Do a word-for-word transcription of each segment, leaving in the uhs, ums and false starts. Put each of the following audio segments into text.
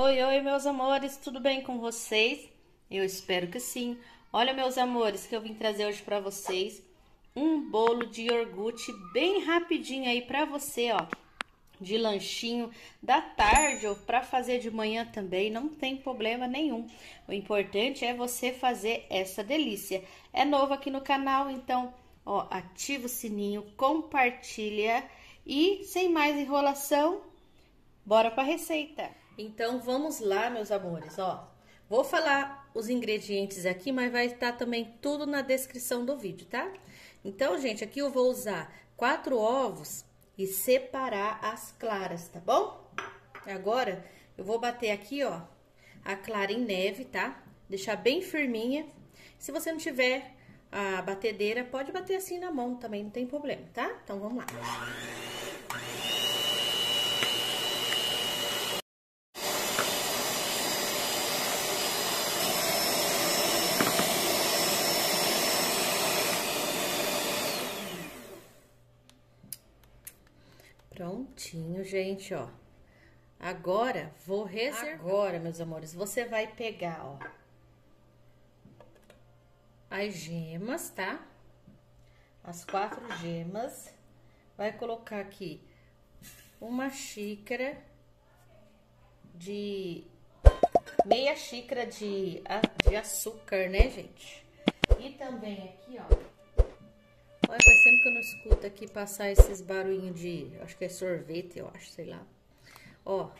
Oi, oi, meus amores, tudo bem com vocês? Eu espero que sim. Olha, meus amores, que eu vim trazer hoje para vocês um bolo de iogurte bem rapidinho aí para você, ó, de lanchinho da tarde ou para fazer de manhã também, não tem problema nenhum. O importante é você fazer essa delícia. É novo aqui no canal, então, ó, ativa o sininho, compartilha e sem mais enrolação, bora para a receita. Então, vamos lá, meus amores, ó. Vou falar os ingredientes aqui, mas vai estar também tudo na descrição do vídeo, tá? Então, gente, aqui eu vou usar quatro ovos e separar as claras, tá bom? Agora, eu vou bater aqui, ó, a clara em neve, tá? Deixar bem firminha. Se você não tiver a batedeira, pode bater assim na mão também, não tem problema, tá? Então, vamos lá. Prontinho, gente, ó. Agora, vou reservar. Agora, meus amores, você vai pegar, ó, as gemas, tá? As quatro gemas. Vai colocar aqui uma xícara de... Meia xícara de, de açúcar, né, gente? E também aqui, ó. Olha, faz sempre que eu não escuto aqui passar esses barulhinhos de... Acho que é sorvete, eu acho, sei lá. Ó,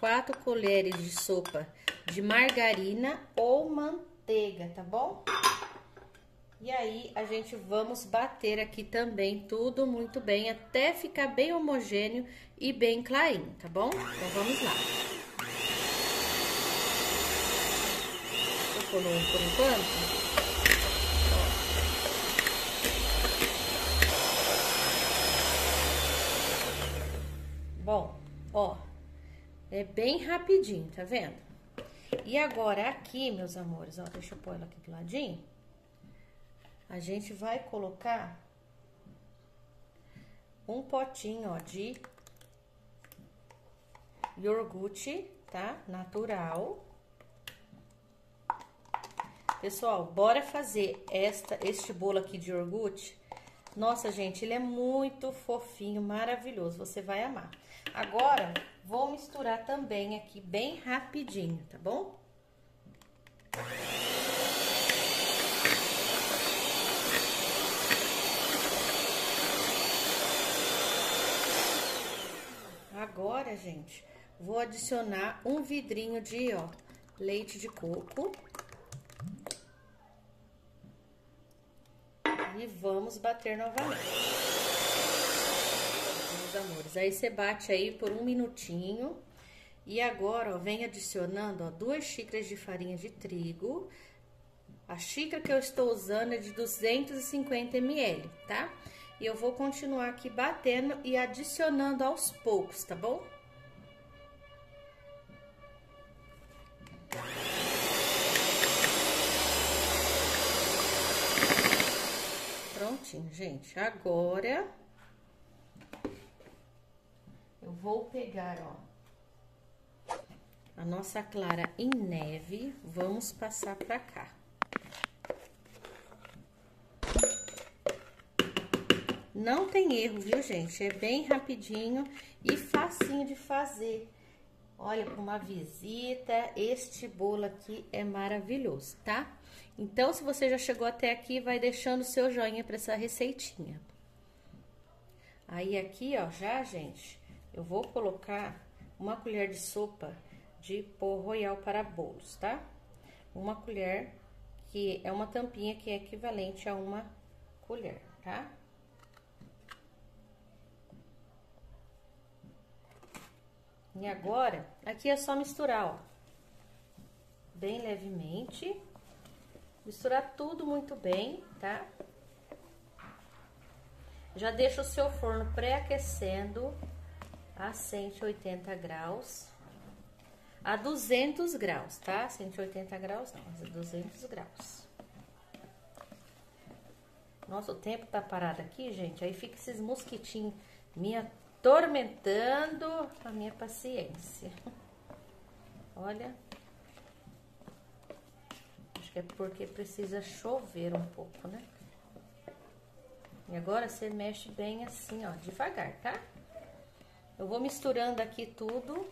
quatro colheres de sopa de margarina ou manteiga, tá bom? E aí, a gente vamos bater aqui também tudo muito bem, até ficar bem homogêneo e bem clarinho, tá bom? Então, vamos lá. Vou colocar por enquanto... Bom, ó, é bem rapidinho, tá vendo? E agora aqui, meus amores, ó, deixa eu pôr ela aqui do ladinho. A gente vai colocar um potinho, ó, de iogurte, tá? Natural. Pessoal, bora fazer esta, este bolo aqui de iogurte. Nossa, gente, ele é muito fofinho, maravilhoso, você vai amar. Agora, vou misturar também aqui bem rapidinho, tá bom? Agora, gente, vou adicionar um vidrinho de, ó, leite de coco. E vamos bater novamente. Meus amores, aí você bate aí por um minutinho. E agora, ó, vem adicionando, ó, duas xícaras de farinha de trigo. A xícara que eu estou usando é de duzentos e cinquenta mililitros, tá? E eu vou continuar aqui batendo e adicionando aos poucos, tá bom? Prontinho, gente. Agora, eu vou pegar, ó, a nossa clara em neve. Vamos passar pra cá. Não tem erro, viu, gente? É bem rapidinho e facinho de fazer. Olha, para uma visita, este bolo aqui é maravilhoso, tá? Então, se você já chegou até aqui, vai deixando o seu joinha para essa receitinha. Aí, aqui, ó, já, gente, eu vou colocar uma colher de sopa de pó royal para bolos, tá? Uma colher, que é uma tampinha que é equivalente a uma colher, tá? E agora, aqui é só misturar, ó, bem levemente, misturar tudo muito bem, tá? Já deixa o seu forno pré-aquecendo a cento e oitenta graus, a duzentos graus, tá? cento e oitenta graus não, mas a duzentos graus. Nossa, o tempo tá parado aqui, gente, aí fica esses mosquitinhos, minha tormentando a minha paciência. Olha, acho que é porque precisa chover um pouco, né? E agora você mexe bem assim, ó, devagar, tá? Eu vou misturando aqui tudo.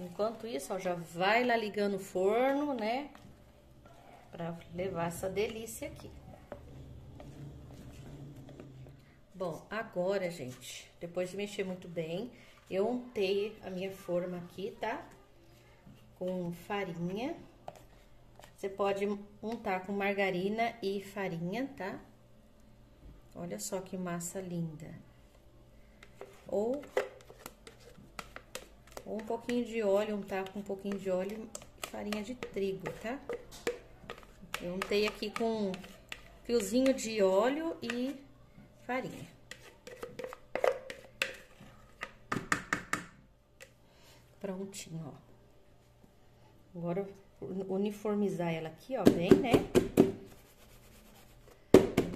Enquanto isso, ó, já vai lá ligando o forno, né? Pra levar essa delícia aqui. Bom, agora, gente, depois de mexer muito bem, eu untei a minha forma aqui, tá? Com farinha. Você pode untar com margarina e farinha, tá? Olha só que massa linda. Ou, ou um pouquinho de óleo, untar com um pouquinho de óleo e farinha de trigo, tá? Eu untei aqui com um fiozinho de óleo e farinha. Prontinho, ó. Agora uniformizar ela aqui, ó, bem, né?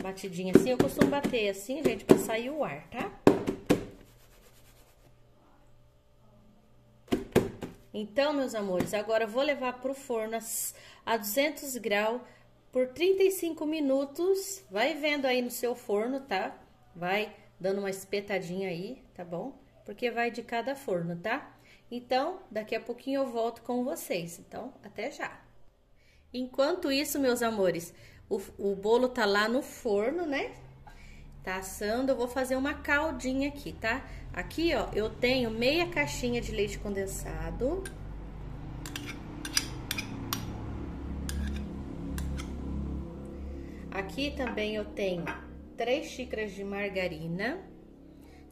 Batidinha assim, eu costumo bater assim, gente, pra sair o ar, tá? Então, meus amores, agora eu vou levar pro forno a duzentos graus por trinta e cinco minutos. Vai vendo aí no seu forno, tá? Vai dando uma espetadinha aí, tá bom? Porque vai de cada forno, tá? Então, daqui a pouquinho eu volto com vocês. Então, até já. Enquanto isso, meus amores, o, o bolo tá lá no forno, né? Tá assando, eu vou fazer uma caldinha aqui, tá? Aqui, ó, eu tenho meia caixinha de leite condensado. Aqui também eu tenho três xícaras de margarina.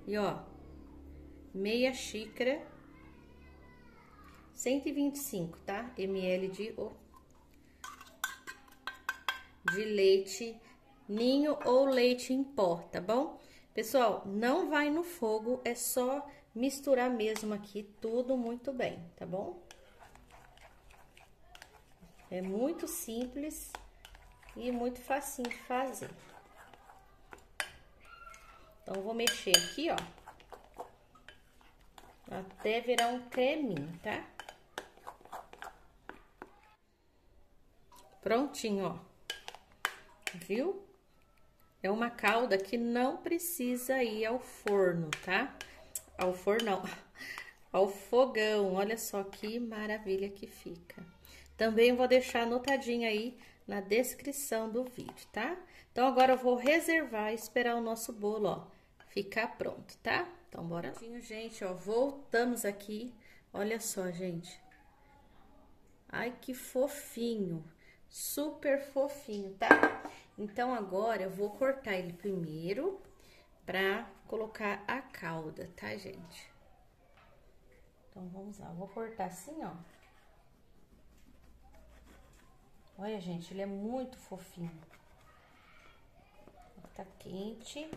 E, ó, meia xícara, cento e vinte e cinco, tá? ml de, oh, de leite ninho ou leite em pó, tá bom? Pessoal, não vai no fogo, é só misturar mesmo aqui tudo muito bem, tá bom? É muito simples e muito facinho de fazer. Então, vou mexer aqui, ó, até virar um creminho, tá? Prontinho, ó. Viu? É uma calda que não precisa ir ao forno, tá? Ao forno, não. Ao fogão. Olha só que maravilha que fica. Também vou deixar anotadinho aí na descrição do vídeo, tá? Então, agora eu vou reservar e esperar o nosso bolo, ó, ficar pronto, tá? Então, bora lá. Gente, ó, voltamos aqui. Olha só, gente. Ai, que fofinho. Super fofinho, tá? Então, agora eu vou cortar ele primeiro pra colocar a calda, tá, gente? Então, vamos lá. Eu vou cortar assim, ó. Olha, gente, ele é muito fofinho. Tá quente.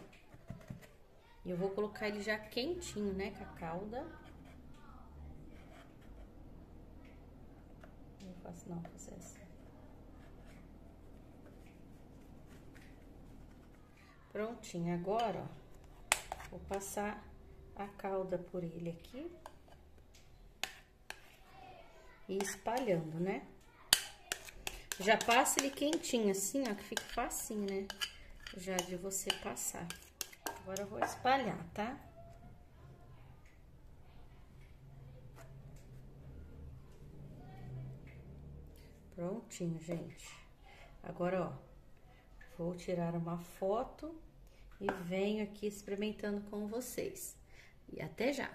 E eu vou colocar ele já quentinho, né, com a calda. Não faço não, faço assim. Prontinho, agora, ó, vou passar a calda por ele aqui e espalhando, né? Já passa ele quentinho assim, ó, que fica facinho, né? Já de você passar. Agora eu vou espalhar, tá? Prontinho, gente. Agora, ó, vou tirar uma foto e venho aqui experimentando com vocês. E até já!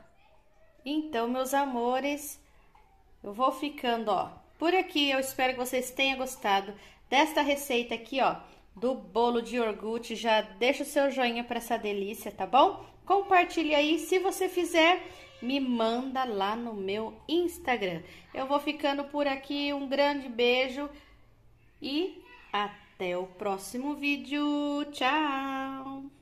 Então, meus amores, eu vou ficando, ó, por aqui. Eu espero que vocês tenham gostado desta receita aqui, ó, do bolo de iogurte. Já deixa o seu joinha para essa delícia, tá bom? Compartilha aí. Se você fizer, me manda lá no meu Instagram. Eu vou ficando por aqui. Um grande beijo e até! Até o próximo vídeo. Tchau!